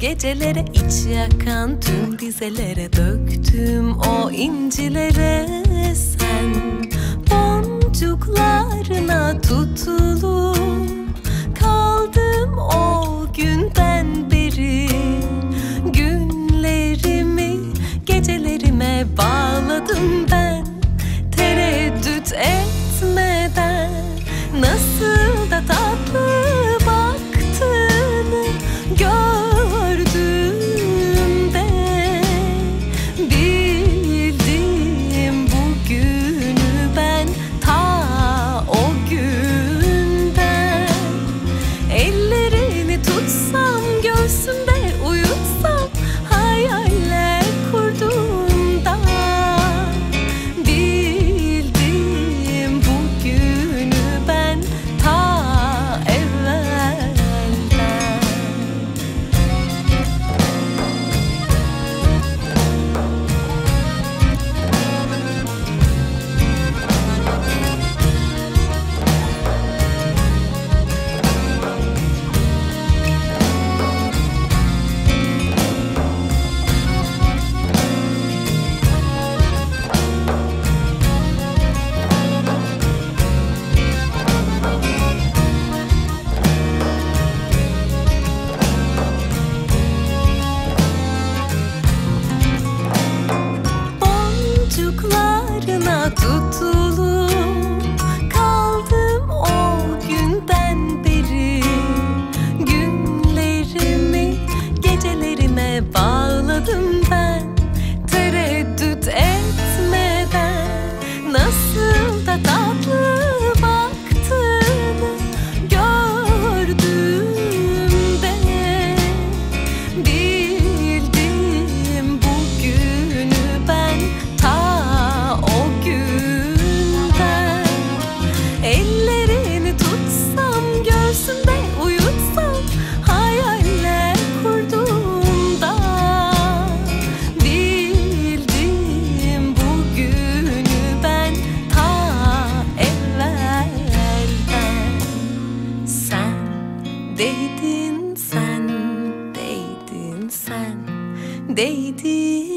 Gecelere iç yakan tüm dizelere döktüm o incilere. Sen boncuklarına tutulu kaldım o günden beri. Günlerimi gecelerime bağladım ben, tereddüt etmeden. Nasıl da tatlı baktığını gördüğümde bildim bugünü ben, ta o günden. Ellerini tutsam, göğsümde uyutsam, hayaller kurduğumda bildim bugünü ben, ta evvelden. Boncuklarına tutulu kaldım o günden beri. Günlerimi gecelerime bağladım ben, tereddüt etmeden. Nasıl da tatlı baktığını gördüğümde bildim bugünü ben, ta o günden. Ellerini tutsam, göğsümde uyutsam, hayaller kurduğumda bildim bugünü ben, ta evvelden. Sen değdin, sen değdin, sen değdin.